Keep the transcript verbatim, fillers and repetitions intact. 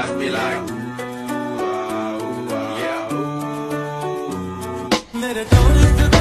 like, be like, ooh, ah, ooh, ah, yeah, ooh. Let it go,